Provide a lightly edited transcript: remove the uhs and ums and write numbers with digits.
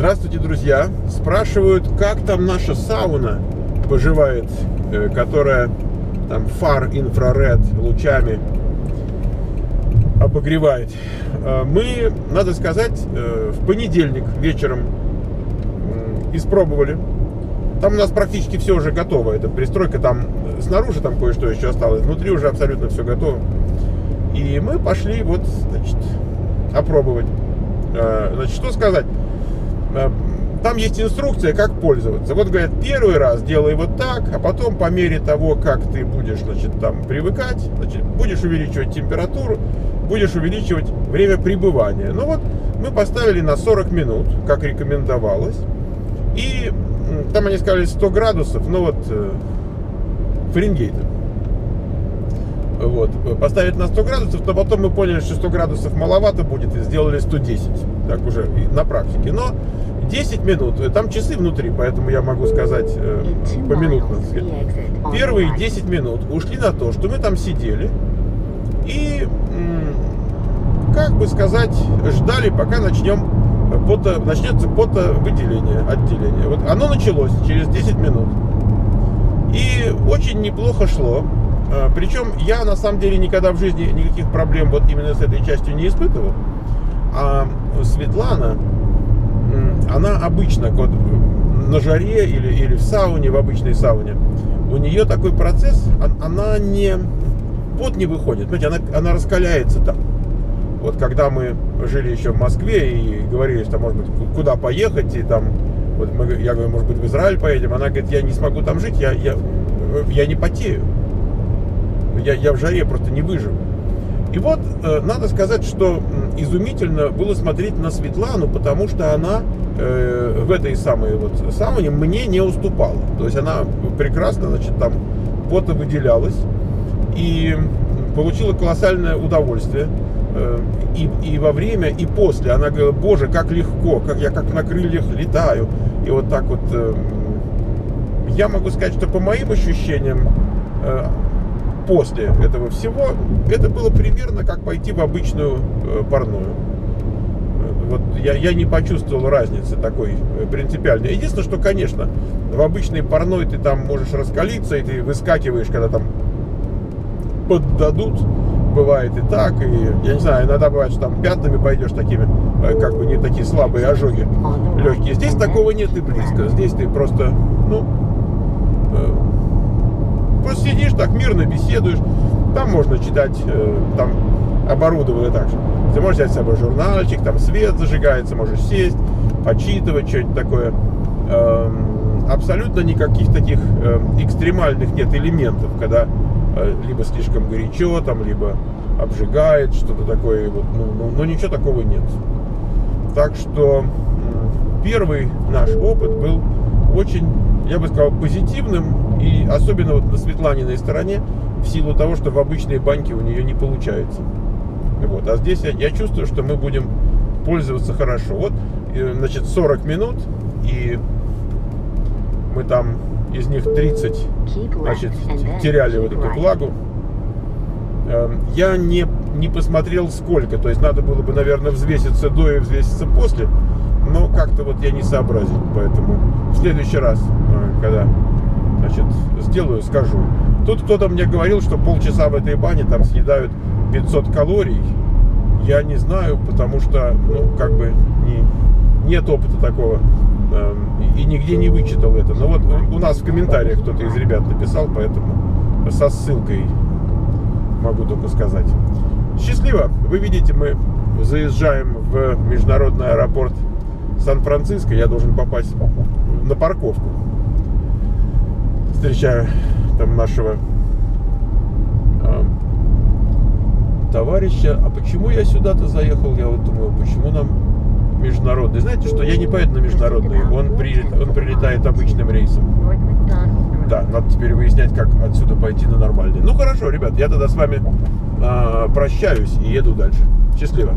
Здравствуйте, друзья! Спрашивают, как там наша сауна поживает, которая там фар-инфраред лучами обогревает. Мы, надо сказать, в понедельник вечером испробовали. Там у нас практически все уже готово. Это пристройка, там снаружи там кое-что еще осталось, внутри уже абсолютно все готово. И мы пошли вот, значит, опробовать. Значит, что сказать? Там есть инструкция, как пользоваться. Вот, говорят, первый раз делай вот так, а потом по мере того, как ты будешь, значит, там привыкать, значит, будешь увеличивать температуру, будешь увеличивать время пребывания. Ну вот, мы поставили на 40 минут, как рекомендовалось. И там они сказали 100 градусов, ну вот, Фаренгейта. Вот, поставить на 100 градусов, но потом мы поняли, что 100 градусов маловато будет, и сделали 110, так уже на практике. Но 10 минут, там часы внутри, поэтому я могу сказать поминутно. Первые 10 минут ушли на то, что мы там сидели и, как бы сказать, ждали, пока начнется потовыделение, отделение. Вот оно началось через 10 минут, и очень неплохо шло. Причем я на самом деле никогда в жизни никаких проблем вот именно с этой частью не испытывал. А Светлана, она обычно вот на жаре или в сауне, в обычной сауне, у нее такой процесс, пот не выходит, знаете, она раскаляется там. Вот когда мы жили еще в Москве и говорили, что, может быть, куда поехать, и там, вот я говорю, может быть, в Израиль поедем, она говорит, я не смогу там жить, я не потею. Я в жаре просто не выживу. И вот, надо сказать, что изумительно было смотреть на Светлану, потому что она в этой самой вот сауне мне не уступала. То есть она прекрасно, значит, там потовыделялась и получила колоссальное удовольствие. И во время, и после. Она говорила, боже, как легко, я как на крыльях летаю. И вот так вот. Я могу сказать, что по моим ощущениям, после этого всего это было примерно как пойти в обычную парную. Вот я не почувствовал разницы такой принципиальной. Единственное, что, конечно, в обычной парной ты там можешь раскалиться, и ты выскакиваешь, когда там поддадут. Бывает и так, и я не знаю, иногда бывает, что там пятнами пойдешь такими, как бы не такие слабые ожоги, легкие. Здесь такого нет и близко. Здесь ты просто, просто сидишь так, мирно беседуешь. Там можно читать, там оборудовано так же. Ты можешь взять с собой журнальчик, там свет зажигается, можешь сесть, почитывать, что-нибудь такое. Абсолютно никаких таких экстремальных нет элементов, когда либо слишком горячо, там, либо обжигает, что-то такое. Но ничего такого нет. Так что первый наш опыт был очень, я бы сказал, позитивным, и особенно вот на Светланиной стороне, в силу того, что в обычной баньке у нее не получается. Вот. А здесь я чувствую, что мы будем пользоваться хорошо. Вот, значит, 40 минут, и мы там из них 30, значит, теряли вот эту влагу. Я не посмотрел сколько, то есть надо было бы, наверное, взвеситься до и взвеситься после, но как-то вот я не сообразил, поэтому в следующий раз, когда, значит, сделаю, скажу. Тут кто-то мне говорил, что полчаса в этой бане там съедают 500 калорий. Я не знаю, потому что, как бы нет опыта такого. И нигде не вычитал это. Но вот у нас в комментариях кто-то из ребят написал, поэтому со ссылкой могу только сказать. Счастливо! Вы видите, мы заезжаем в международный аэропорт Сан-Франциско. Я должен попасть на парковку. Встречаю там нашего товарища. А почему я сюда-то заехал? Я вот думаю, почему нам международный. Знаете, что я не поеду на международный, он прилетает обычным рейсом. Да, надо теперь выяснять, как отсюда пойти на нормальный. Ну хорошо, ребят, я тогда с вами прощаюсь и еду дальше. Счастливо!